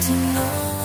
to know.